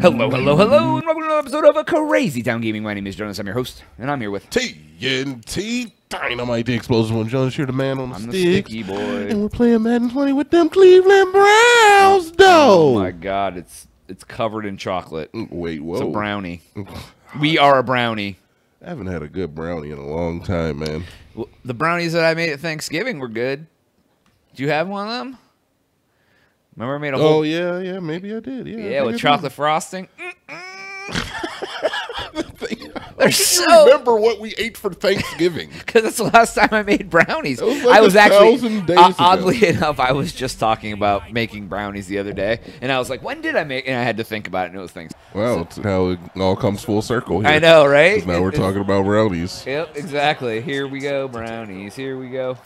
Hello, and welcome to another episode of a Crazy Town Gaming. My name is Jonas, I'm your host, and I'm here with TnT Dinomight, the explosive one. Jonas, you're the man on the sticks. I'm the sticky boy. And we're playing Madden 20 with them Cleveland Browns, though. Oh my god, it's covered in chocolate. Wait, whoa. It's a brownie. We are a brownie. I haven't had a good brownie in a long time, man. Well, the brownies that I made at Thanksgiving were good. Do you have one of them? Remember I made a whole... Oh, yeah, maybe I did. Yeah, with chocolate frosting. They're so... I remember what we ate for Thanksgiving. Because that's the last time I made brownies. That was like I was actually... Days oddly enough, I was just talking about making brownies the other day. And I was like, when did I make... And I had to think about it, and it was Thanksgiving. Well, so, how it all comes full circle here. I know, right? Now we're talking about brownies. Yep, exactly. Here we go, brownies. Here we go.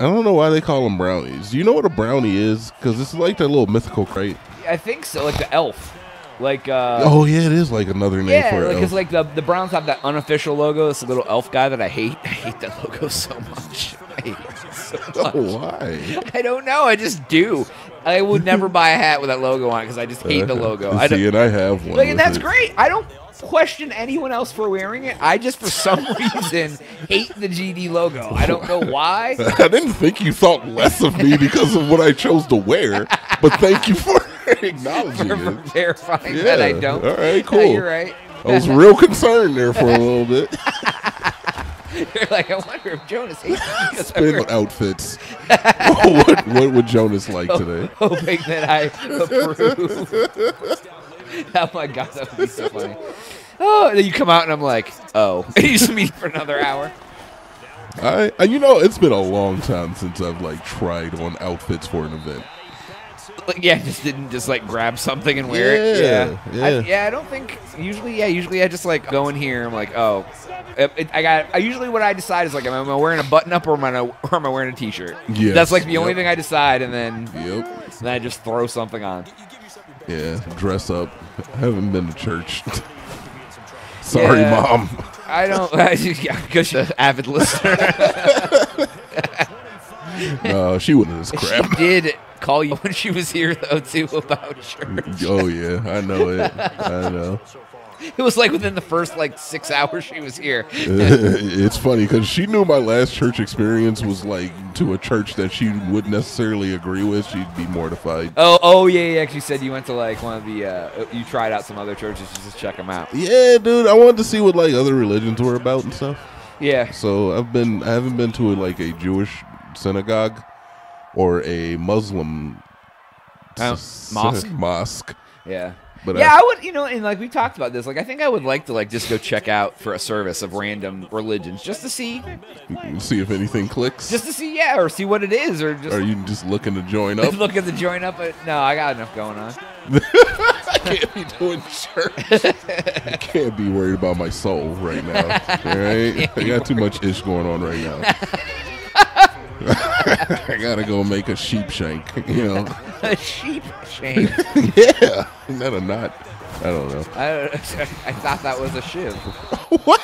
I don't know why they call them brownies. Do you know what a brownie is? Because it's like that little mythical crate. I think so, like the elf. Like. Oh, yeah, it is like another name for it. Yeah, because like the Browns have that unofficial logo. It's a little elf guy that I hate. I hate that logo so much. I hate it so much. Oh, why? I don't know. I just do. I would never buy a hat with that logo on it because I just hate the logo. See, and I have one. Like, and that's great. I don't question anyone else for wearing it. I just for some reason hate the GD logo. I don't know why. I didn't think you thought less of me because of what I chose to wear, but thank you for acknowledging it. Verifying that I don't. All right, cool. You're right. I was real concerned there for a little bit. You're like, I wonder if Jonas hates me. Spin outfits. what would Jonas like today? Hoping that I approve. Oh my god, that would be so funny. Oh, and then you come out and I'm like, oh. And you just meet for another hour. You know, it's been a long time since I've like tried on outfits for an event. Like, yeah, just like grab something and wear it. Yeah. I don't think usually I just like go in here. I'm like, oh, usually what I decide is like, am I wearing a button up or am I wearing a t-shirt? Yes. That's like the only thing I decide, and then I just throw something on. Yeah, dress up. I haven't been to church. Sorry, Mom. I don't. Because she's an avid listener. No, she wouldn't have this crap. She did call you when she was here, though, too, about church. Oh, yeah. I know it. I know. It was like within the first like 6 hours she was here. It's funny because she knew my last church experience was like to a church that she wouldn't necessarily agree with. She'd be mortified. Oh yeah. She said you went to like one of the you tried out some other churches just to check them out. Yeah, dude. I wanted to see what like other religions were about and stuff. Yeah. So I haven't been to like a Jewish synagogue or a Muslim mosque. Yeah. But yeah, I would, you know, and like we talked about this, like I think I would like to like just go check out for a service of random religions just to see if anything clicks. Just to see, yeah, or see what it is, or just. Are you just looking to join up? Looking to join up? No, I got enough going on. I can't be doing church. I can't be worried about my soul right now. All right, I got too much ish going on right now. I gotta go make a sheep shank, you know. A sheep shank? Yeah. Isn't that a knot? I don't know. I thought that was a shoe. What?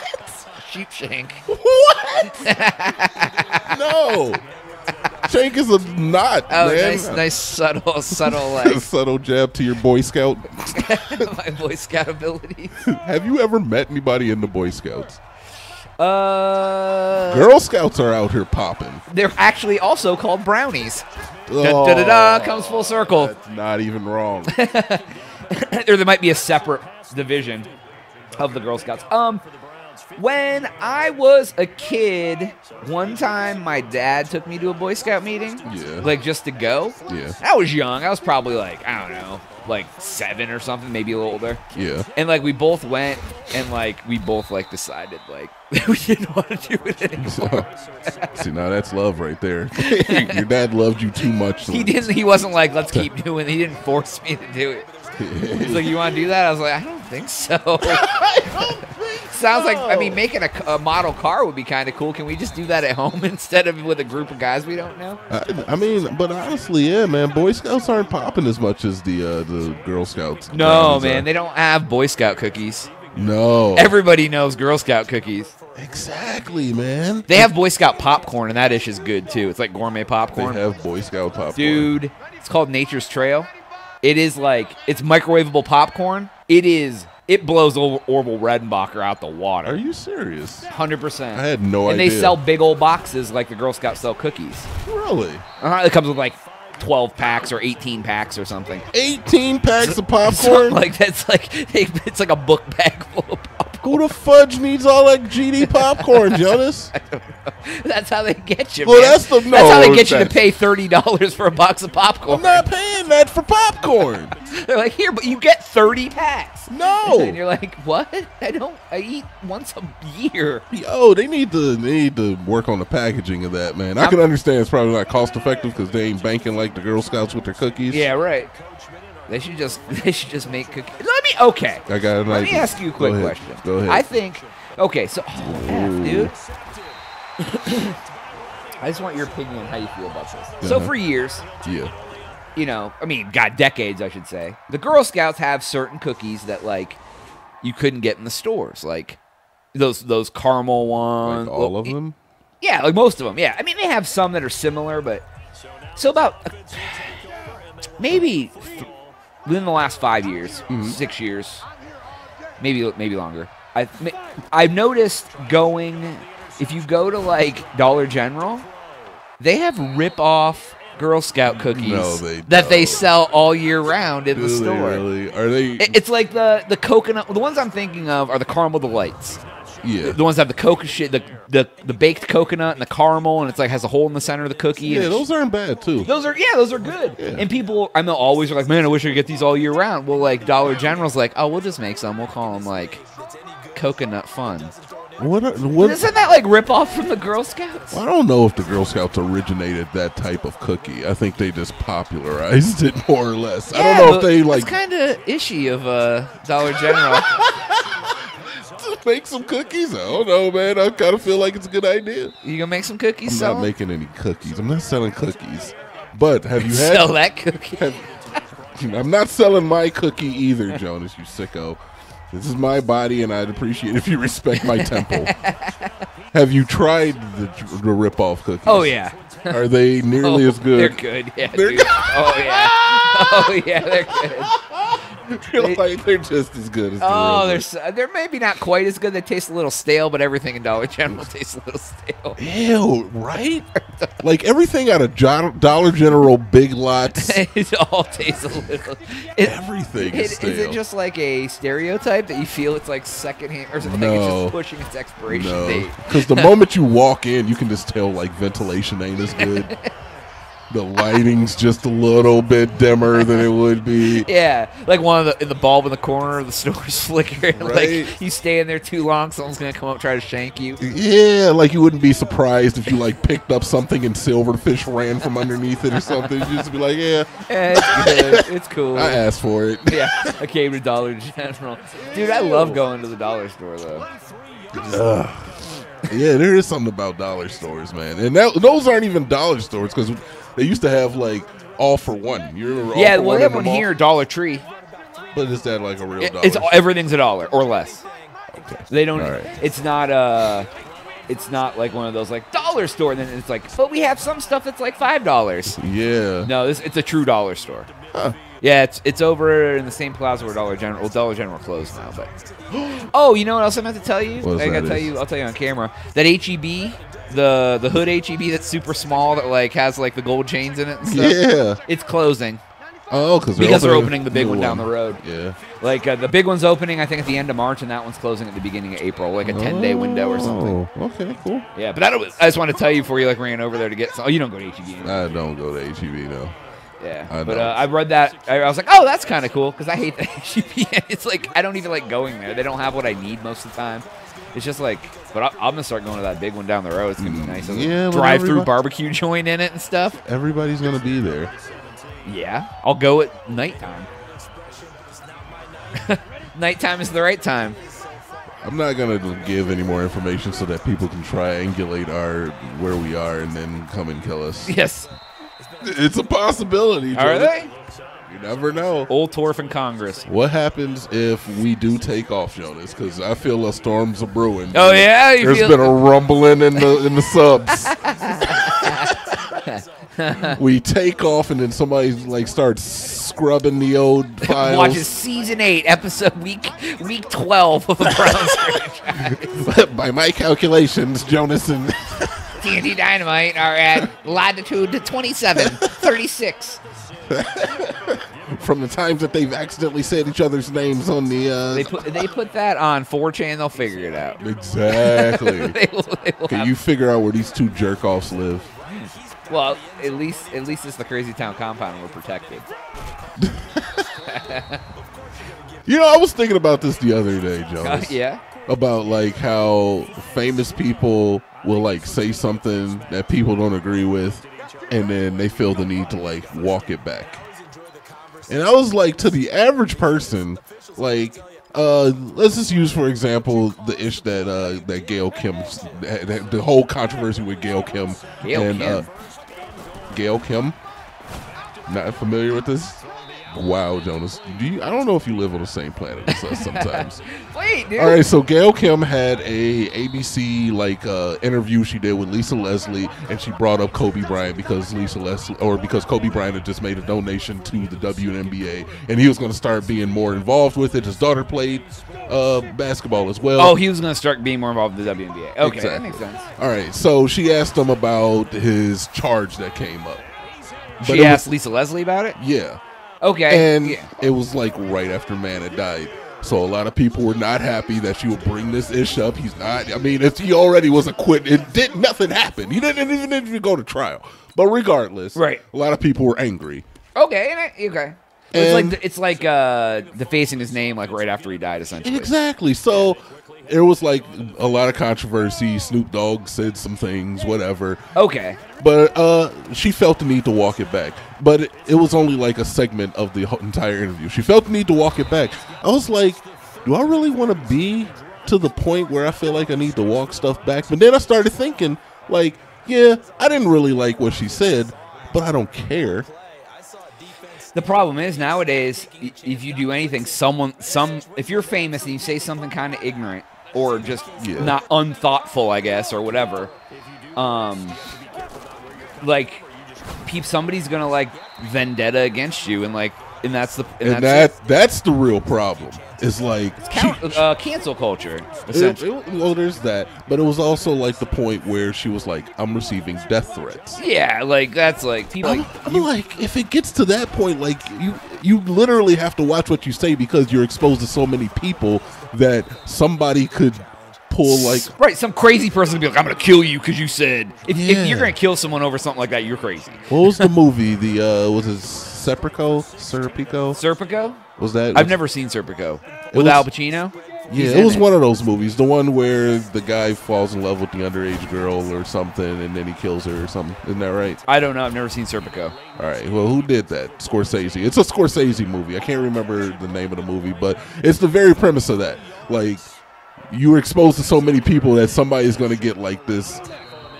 Sheep shank. What? No. Shank is a knot, man. Nice subtle, like... subtle jab to your Boy Scout. My Boy Scout abilities. Have you ever met anybody in the Boy Scouts? Girl Scouts are out here popping. They're actually also called brownies. Oh, da-da-da-da, comes full circle. That's not even wrong. There might be a separate division of the Girl Scouts. When I was a kid, one time my dad took me to a Boy Scout meeting. Yeah. Like just to go. Yeah. I was young. I was probably like, I don't know, like 7 or something, maybe a little older. Yeah. And like we both went and like we both like decided like we didn't want to do it anymore. See, now that's love right there. Your dad loved you too much. So he wasn't like, let's keep doing it. He didn't force me to do it. He's like, you want to do that? I was like, I don't think so. Sounds like, I mean, making a model car would be kind of cool. Can we just do that at home instead of with a group of guys we don't know? I mean, but honestly, yeah, man, Boy Scouts aren't popping as much as the Girl Scouts. No, man, they don't have Boy Scout cookies. No. Everybody knows Girl Scout cookies. Exactly, man. They have Boy Scout popcorn, and that dish is good, too. It's like gourmet popcorn. They have Boy Scout popcorn. Dude, it's called Nature's Trail. It is like, it's microwavable popcorn. It is, it blows Orville Redenbacher out the water. Are you serious? 100%. I had no idea. And they sell big old boxes like the Girl Scouts sell cookies. Really? Uh-huh. It comes with like 12 packs or 18 packs or something. 18 packs of popcorn? Something like that's like, it's like a book bag full of popcorn. Who the fudge needs all that GD popcorn, Jonas? I don't know. That's how they get you, well, man. That's, the, no, that's how they get you to pay $30 for a box of popcorn. I'm not paying that for popcorn. They're like, here, but you get 30 packs. No. And you're like, what? I don't. I eat once a year. Yo, they need to work on the packaging of that, man. I can understand it's probably not cost effective because they ain't banking like the Girl Scouts with their cookies. Yeah, right. They should just make cookies. Let me Let me ask you a quick question. Go ahead. I think so dude. I just want your opinion on how you feel about this. Uh-huh. So for years, you know, I mean, decades I should say, the Girl Scouts have certain cookies that like you couldn't get in the stores. Like those caramel ones. Like all of them? Yeah, like most of them, yeah. I mean, they have some that are similar, but so about maybe within the last 5 years, 6 years, maybe longer, I've noticed if you go to like Dollar General, they have rip-off Girl Scout cookies that they sell all year round in the store. Really? Are they? It's like the coconut. The ones I'm thinking of are the Caramel Delights. Yeah, the ones that have the the baked coconut and the caramel, and it's like has a hole in the center of the cookie. Yeah, those aren't bad too. Those are good. Yeah. And people, I know, always are like, man, I wish I could get these all year round. Well, like Dollar General's like, oh, we'll just make some. We'll call them like coconut fun. What isn't that like rip off from the Girl Scouts? Well, I don't know if the Girl Scouts originated that type of cookie. I think they just popularized it more or less. Yeah, I don't know if they like. It's kind of ishy of Dollar General. Make some cookies? I don't know, man. I kind of feel like it's a good idea. You gonna make some cookies? I'm not making any cookies. I'm not selling cookies. But have you had sell that cookie? I'm not selling my cookie either, Jonas. You sicko. This is my body, and I'd appreciate if you respect my temple. Have you tried the rip-off cookies? Oh yeah. Are they nearly as good? They're good. Yeah. They're good. Oh yeah. Oh yeah. They're good. They're just as good as the they're maybe not quite as good. They taste a little stale, but everything in Dollar General tastes a little stale. Ew, right? Like everything out of Dollar General, Big Lots. It all tastes a little. Everything is stale. Is it just like a stereotype that you feel it's like secondhand or something? No. Like it's just pushing its expiration date? Because the moment you walk in, you can just tell like ventilation ain't as good. The lighting's just a little bit dimmer than it would be. Yeah, like one of the bulb in the corner of the store's flickering. Right? Like you stay in there too long, someone's gonna come up and try to shank you. Yeah, like you wouldn't be surprised if you like picked up something and silverfish ran from underneath it or something. You'd just be like, yeah, it's good. It's cool. I asked for it. Yeah, I came to Dollar General, dude. I love going to the dollar store though. Yeah, there is something about dollar stores, man, and those aren't even dollar stores because. They used to have like all for one. You remember all for one? They have one here, Dollar Tree. But is that like a real dollar? Everything's a dollar or less. Okay. They don't. Right. It's not like one of those like dollar store. And then it's like, but we have some stuff that's like $5. Yeah. No, it's a true dollar store. Huh. Yeah, it's over in the same plaza where Dollar General. Well, Dollar General closed now, but oh, you know what else I meant to tell you? I'll tell you on camera that HEB. The hood HEB that's super small that like has like the gold chains in it and stuff. Yeah, it's closing. Oh, because they're opening the big one down the road. Yeah, like the big one's opening I think at the end of March and that one's closing at the beginning of April, like a 10-day window or something. Okay, cool. Yeah, but I just want to tell you before you like ran over there to get. Oh, you don't go to HEB. I don't go to HEB though. Yeah, I read that. I was like, oh, that's kind of cool because I hate the HEB. It's like I don't even like going there. They don't have what I need most of the time. It's just like, but I'm gonna start going to that big one down the road. It's gonna be nice. Yeah, drive-through barbecue joint in it and stuff. Everybody's gonna be there. Yeah, I'll go at nighttime. Nighttime is the right time. I'm not gonna give any more information so that people can triangulate where we are and then come and kill us. Yes, it's a possibility. Are they? You never know. Old Torf in Congress. What happens if we do take off, Jonas? Because I feel a storm's a-brewing. Oh, yeah? There's been a rumbling in the subs. We take off, and then somebody like starts scrubbing the old files. Watches season 8, week 12 of the Browns. By my calculations, Jonas and TnT Dinomight are at latitude 27, 36. From the times that they've accidentally said each other's names on the... They put that on 4chan, they'll figure it out. Exactly. Can you figure out where these two jerk-offs live? Well, at least it's the Crazy Town compound, we're protected. You know, I was thinking about this the other day, Jonas. Yeah? About, like, how famous people will, like, say something that people don't agree with, and then they feel the need to, like, walk it back. And I was like, to the average person, like, let's just use, for example, the ish that that Gayle Kim, the whole controversy with Gayle Kim. Gayle Kim. Not familiar with this? Wow, Jonas. I don't know if you live on the same planet as us sometimes. Wait, dude. All right, so Gayle Kim had a ABC like interview she did with Lisa Leslie, and she brought up Kobe Bryant because Kobe Bryant had just made a donation to the WNBA, and he was going to start being more involved with it. His daughter played basketball as well. Oh, he was going to start being more involved with the WNBA. Okay, exactly. That makes sense. All right, so she asked him about his charge that came up. She asked Lisa Leslie about it? Yeah. Okay. And it was like right after Mann had died. So a lot of people were not happy that she would bring this ish up. He's not. I mean, he already was acquitted. Nothing happened. He didn't even go to trial. But regardless, right. A lot of people were angry. Okay. Okay. And it's like defacing his name like right after he died, essentially. Exactly. So it was like a lot of controversy. Snoop Dogg said some things, whatever. Okay. But she felt the need to walk it back. But it was only like a segment of the entire interview. She felt the need to walk it back. I was like, do I really want to be to the point where I feel like I need to walk stuff back? But then I started thinking, like, yeah, I didn't really like what she said, but I don't care. The problem is nowadays, if you do anything, if you're famous and you say something kind of ignorant or just not unthoughtful, I guess, or whatever, like, somebody's gonna like vendetta against you, and like, that's the real problem. Is like cancel culture. Essentially. Well, there's that, but it was also like the point where she was like, "I'm receiving death threats." Yeah, like that's like people. I'm like, if it gets to that point, like you literally have to watch what you say because you're exposed to so many people that somebody could pull like some crazy person to be like, "I'm gonna kill you because you said if you're gonna kill someone over something like that, you're crazy." What was the movie? The was it Serpico? Was that? I've never seen Serpico. With Al Pacino? Yeah, it was one of those movies. The one where the guy falls in love with the underage girl or something, and then he kills her or something. Isn't that right? I don't know. I've never seen Serpico. All right. Well, who did that? Scorsese. It's a Scorsese movie. I can't remember the name of the movie, but it's the very premise of that. Like, you were exposed to so many people that somebody's going to get like this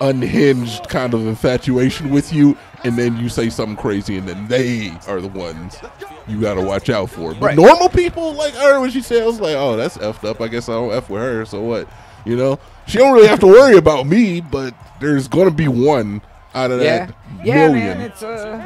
unhinged kind of infatuation with you, and then you say something crazy, and then they are the ones you got to watch out for. But normal people, like, I heard what she said. I was like, oh, that's effed up. I guess I don't F with her, so what? You know? She don't really have to worry about me, but there's going to be one out of that million. Yeah, man, so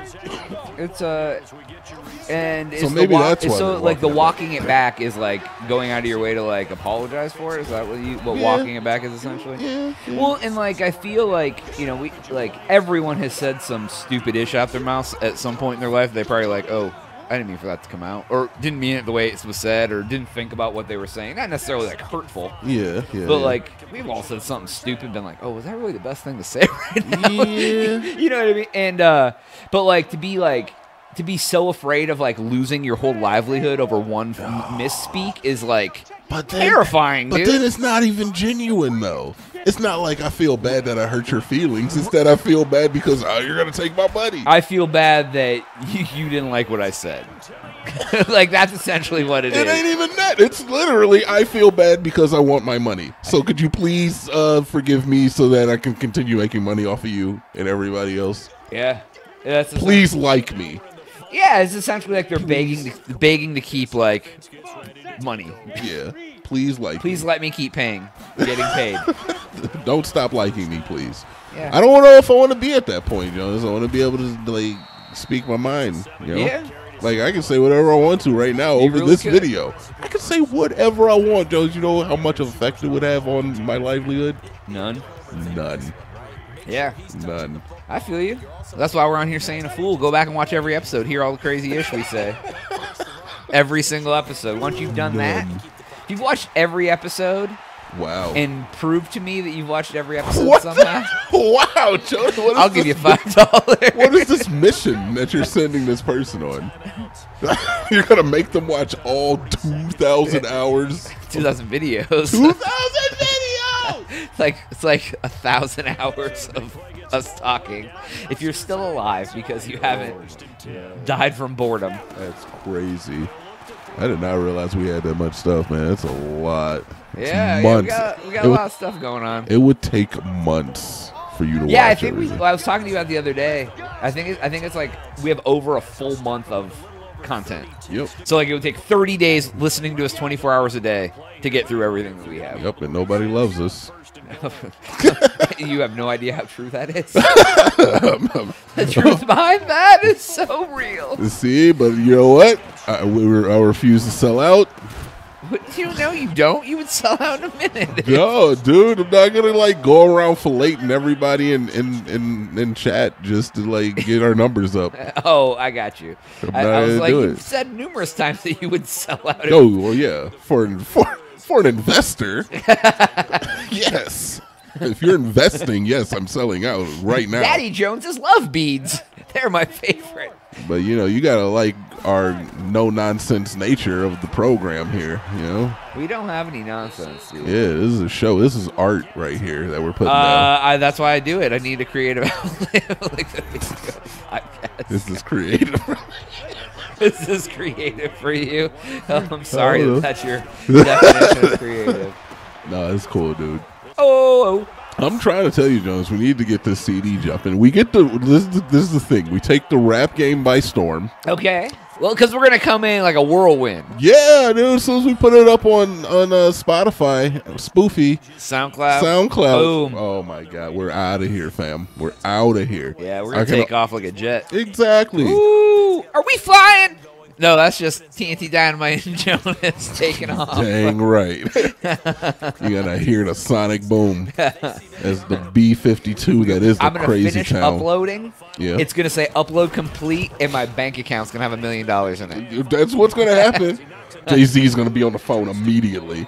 walking it back is like going out of your way to like apologize for it. Is that what walking it back is essentially? Yeah, yeah. Well, and like I feel like, you know, we like everyone has said some stupid ish out their mouth at some point in their life. They probably like, oh, I didn't mean for that to come out, or didn't mean it the way it was said, or didn't think about what they were saying. Not necessarily like hurtful. Yeah, yeah. But like we've all said something stupid, been like, "Oh, was that really the best thing to say right now?" Yeah. You know what I mean? And but to be so afraid of like losing your whole livelihood over one misspeak is like terrifying. But then it's not even genuine though. It's not like I feel bad that I hurt your feelings. It's that I feel bad because, oh, you're going to take my money. I feel bad that you didn't like what I said. Like, that's essentially what it is. It ain't even that. It's literally, I feel bad because I want my money. So could you please forgive me so that I can continue making money off of you and everybody else? Yeah. That's please like me. Yeah, it's essentially like they're begging to keep, like, money. Yeah. Please like me. Please let me keep paying. Getting paid. Don't stop liking me, please. Yeah. I don't know if I want to be at that point, Jonas. I want to be able to like speak my mind. You know? Yeah. Like I can say whatever I want to right now over this video. I can say whatever I want, Jonas. You know how much effect it would have on my livelihood? None. None. Yeah. None. I feel you. That's why we're on here saying a fool. Go back and watch every episode. Hear all the crazy ish we say. Every single episode. Once you've done that, if you've watched every episode. Wow. And prove to me that you've watched every episode somehow. Wow, Jonas. I'll give you $5. What is this mission that you're sending this person on? You're going to make them watch all 2,000 hours? 2,000 videos. 2,000 videos! it's like 1,000 hours of us talking. If you're still alive because you haven't died from boredom. That's crazy. I did not realize we had that much stuff, man. That's a lot. It's months. We got a lot of stuff going on. It would take months for you to watch I think everything. I was talking to you about the other day. I think it's like we have over a full month of content. Yep. So like it would take 30 days listening to us 24 hours a day to get through everything that we have. Yep, and nobody loves us. You have no idea how true that is. The truth behind that is so real. See, but you know what? I refuse to sell out. What, you know you don't? You would sell out in a minute. No, dude. I'm not going to, like, go around filleting everybody in chat just to, like, get our numbers up. Oh, I got you. I was like, you've said numerous times that you would sell out. Oh, well, yeah. For an investor, yes. If you're investing, yes, I'm selling out right now. Daddy Jones's love beads. They're my favorite. But, you know, you got to like our no-nonsense nature of the program here, you know? We don't have any nonsense, dude. Yeah, this is a show. This is art right here that we're putting out. That's why I do it. I need a creative outlet. Like this is creative. This is creative for you. Oh, I'm sorry that that's your definition of creative. No, it's cool, dude. Oh, I'm trying to tell you, Jonas, we need to get this CD jumping. We get the this is the thing. We take the rap game by storm. Okay. Well, because we're gonna come in like a whirlwind. Yeah, dude. As soon as we put it up on Spotify, Spoofy, SoundCloud. Boom. Oh my God, we're out of here, fam. We're out of here. Yeah, we're gonna take off like a jet. Exactly. Ooh, are we flying? No, that's just TNT Dinomight and Jonas taking off. Dang right. You're going to hear the sonic boom as the B-52 that is the Crazy Town. I'm going to finish uploading. Yeah. It's going to say upload complete, and my bank account's going to have $1 million in it. That's what's going to happen. Jay-Z's going to be on the phone immediately.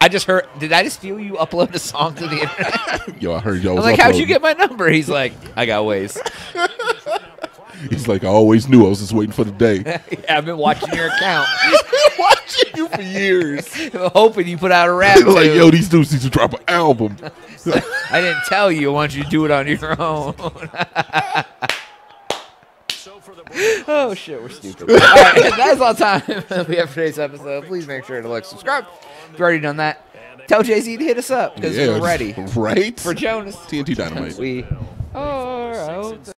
I just heard, did I just feel you upload a song to the internet? Yo, I heard y'all was uploading. I'm like, how'd you get my number? He's like, I got ways. He's like, I always knew. I was just waiting for the day. Yeah, I've been watching your account. Watching you for years. Hoping you put out a rap. Like, yo, these dudes need to drop an album. I didn't tell you. Why don't you do it on your own? Oh, shit, we're stupid. All right, that's all time we have for today's episode. Please make sure to like, subscribe. If you've already done that, tell Jay-Z to hit us up because we're ready. Right? For Jonas. TNT Dynamite. We are out.